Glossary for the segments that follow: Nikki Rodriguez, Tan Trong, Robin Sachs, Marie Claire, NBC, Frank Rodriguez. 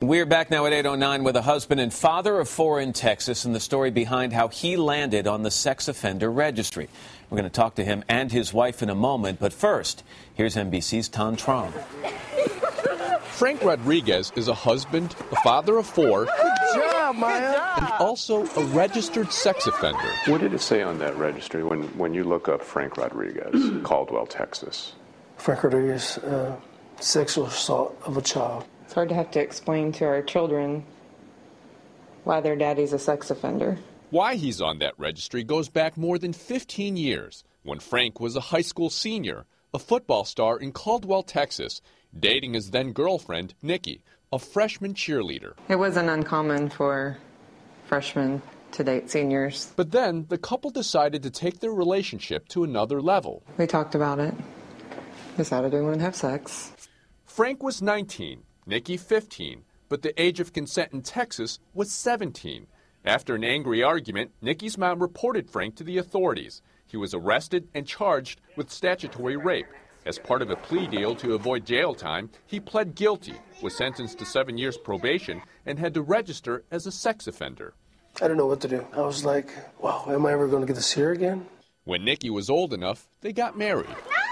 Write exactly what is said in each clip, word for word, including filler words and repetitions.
We're back now at eight oh nine with a husband and father of four in Texas and the story behind how he landed on the sex offender registry. We're going to talk to him and his wife in a moment, but first, here's N B C's Tan Trong. Frank Rodriguez is a husband, a father of four, good job, Maya, and also a registered sex offender. What did it say on that registry when, when you look up Frank Rodriguez, Caldwell, Texas? Frank Rodriguez, uh, sexual assault of a child. It's hard to have to explain to our children why their daddy's a sex offender. Why he's on that registry goes back more than fifteen years, when Frank was a high school senior, a football star in Caldwell, Texas, dating his then-girlfriend, Nikki, a freshman cheerleader. It wasn't uncommon for freshmen to date seniors. But then the couple decided to take their relationship to another level. We talked about it, decided we wouldn't have sex. Frank was nineteen. Nikki, fifteen, but the age of consent in Texas was seventeen. After an angry argument, Nikki's mom reported Frank to the authorities. He was arrested and charged with statutory rape. As part of a plea deal to avoid jail time, he pled guilty, was sentenced to seven years probation, and had to register as a sex offender. I don't know what to do. I was like, wow, am I ever going to get this here again? When Nikki was old enough, they got married.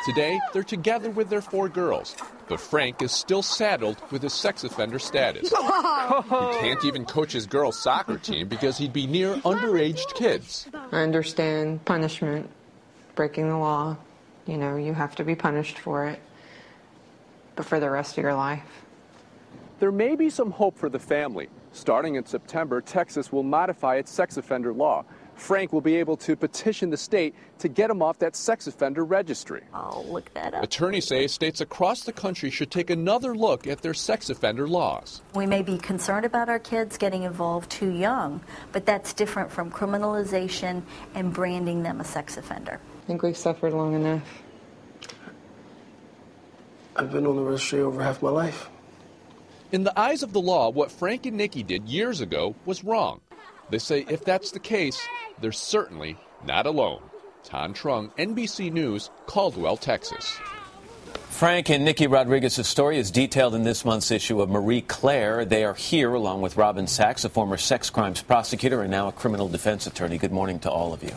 Today, they're together with their four girls. But Frank is still saddled with his sex offender status. He can't even coach his girls' soccer team because he'd be near underage kids. I understand punishment, breaking the law. You know, you have to be punished for it, but for the rest of your life. There may be some hope for the family. Starting in September, Texas will modify its sex offender law. Frank will be able to petition the state to get him off that sex offender registry. Oh, look that up. Attorneys say states across the country should take another look at their sex offender laws. We may be concerned about our kids getting involved too young, but that's different from criminalization and branding them a sex offender. I think we've suffered long enough. I've been on the registry over half my life. In the eyes of the law, what Frank and Nikki did years ago was wrong. They say if that's the case, they're certainly not alone. Tan Trong, N B C News, Caldwell, Texas. Frank and Nikki Rodriguez's story is detailed in this month's issue of Marie Claire. They are here along with Robin Sachs, a former sex crimes prosecutor and now a criminal defense attorney. Good morning to all of you.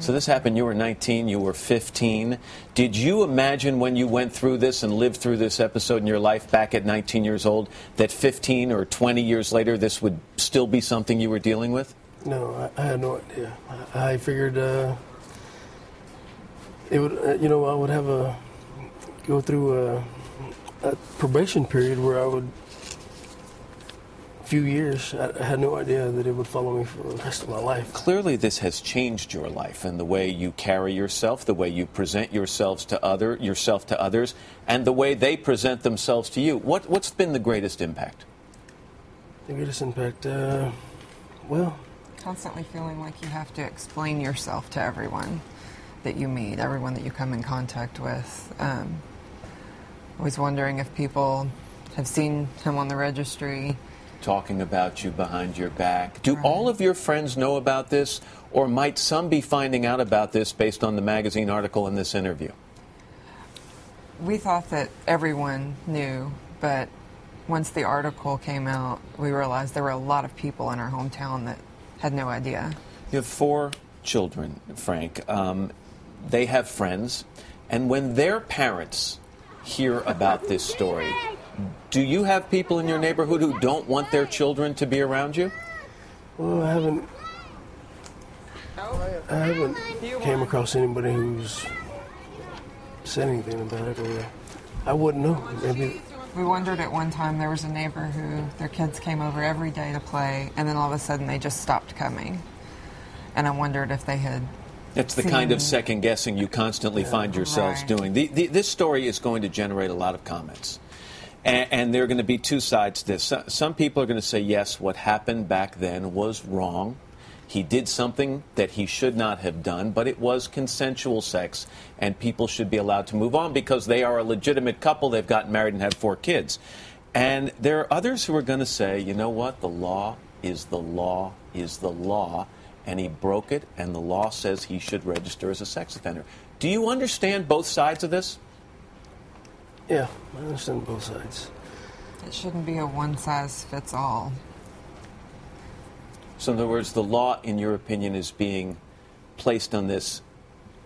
So this happened. You were nineteen. You were fifteen. Did you imagine when you went through this and lived through this episode in your life back at nineteen years old that fifteen or twenty years later this would still be something you were dealing with? No, I had no idea. I figured uh, it would. You know, I would have a. go through a, a probation period where I would, a few years, I, I had no idea that it would follow me for the rest of my life. Clearly this has changed your life and the way you carry yourself, the way you present yourselves to other, yourself to others, and the way they present themselves to you. What, what's been the greatest impact? The greatest impact, uh, well... Constantly feeling like you have to explain yourself to everyone that you meet, everyone that you come in contact with. Um, Always wondering if people have seen him on the registry. Talking about you behind your back. Do right. all of your friends know about this, or might some be finding out about this based on the magazine article and this interview? We thought that everyone knew, but once the article came out, we realized there were a lot of people in our hometown that had no idea. You have four children, Frank. Um, they have friends, and when their parents hear about this story, do you have people in your neighborhood who don't want their children to be around you? Well, I haven't, I haven't came across anybody who's said anything about it, or I wouldn't know. Maybe. We wondered at one time, there was a neighbor who their kids came over every day to play, and then all of a sudden they just stopped coming, and I wondered if they had... That's the kind of second-guessing you constantly find yourselves right. doing. The, the, this story is going to generate a lot of comments, and, and there are going to be two sides to this. So, some people are going to say, yes, what happened back then was wrong. He did something that he should not have done, but it was consensual sex, and people should be allowed to move on because they are a legitimate couple. They've gotten married and have four kids. And there are others who are going to say, you know what, the law is the law is the law. And he broke it, and the law says he should register as a sex offender. Do you understand both sides of this? Yeah, I understand both sides. It shouldn't be a one-size-fits-all. So in other words, the law, in your opinion, is being placed on this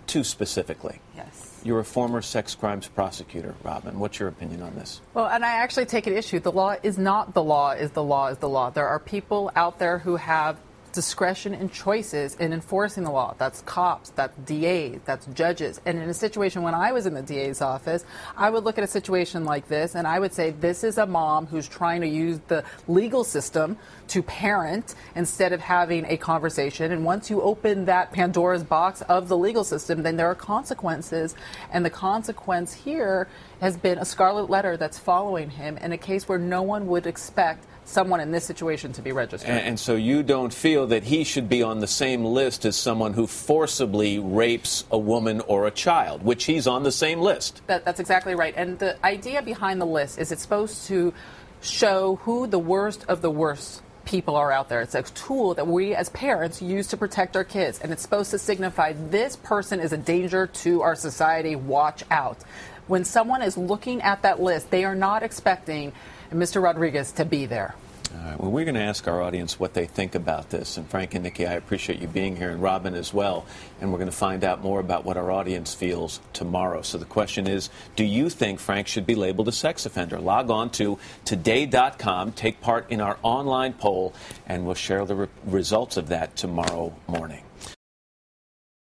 too specifically. Yes. You're a former sex crimes prosecutor, Robin. What's your opinion on this? Well, and I actually take an issue. The law is not the law is the law is the law. There are people out there who have discretion and choices in enforcing the law. That's cops, that's D As, that's judges. And in a situation when I was in the D A's office, I would look at a situation like this and I would say, this is a mom who's trying to use the legal system to parent instead of having a conversation. And once you open that Pandora's box of the legal system, then there are consequences. And the consequence here has been a scarlet letter that's following him in a case where no one would expect someone in this situation to be registered. And, and so you don't feel that he should be on the same list as someone who forcibly rapes a woman or a child, which he's on the same list. That, that's exactly right. And the idea behind the list is it's supposed to show who the worst of the worst people are out there. It's a tool that we as parents use to protect our kids, and it's supposed to signify this person is a danger to our society, watch out. When someone is looking at that list, they are not expecting Mister Rodriguez to be there. All right. Well, we're going to ask our audience what they think about this. And Frank and Nikki, I appreciate you being here, and Robin as well. And we're going to find out more about what our audience feels tomorrow. So the question is, do you think Frank should be labeled a sex offender? Log on to today dot com, take part in our online poll, and we'll share the re- results of that tomorrow morning.